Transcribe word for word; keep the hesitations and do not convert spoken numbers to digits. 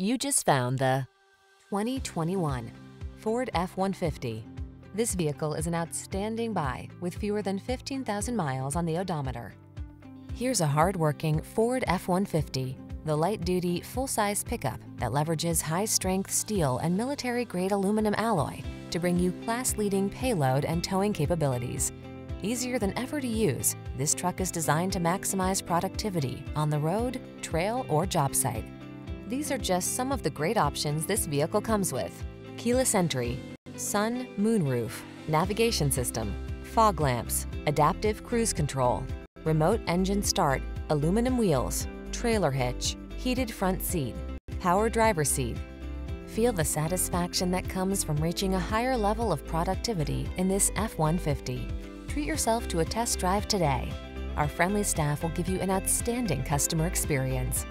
You just found the twenty twenty-one Ford F one fifty. This vehicle is an outstanding buy with fewer than fifteen thousand miles on the odometer. Here's a hard-working Ford F one fifty, the light-duty, full-size pickup that leverages high-strength steel and military-grade aluminum alloy to bring you class-leading payload and towing capabilities. Easier than ever to use, this truck is designed to maximize productivity on the road, trail, or job site. These are just some of the great options this vehicle comes with: keyless entry, sun, moon roof, navigation system, fog lamps, adaptive cruise control, remote engine start, aluminum wheels, trailer hitch, heated front seat, power driver's seat. Feel the satisfaction that comes from reaching a higher level of productivity in this F one fifty. Treat yourself to a test drive today. Our friendly staff will give you an outstanding customer experience.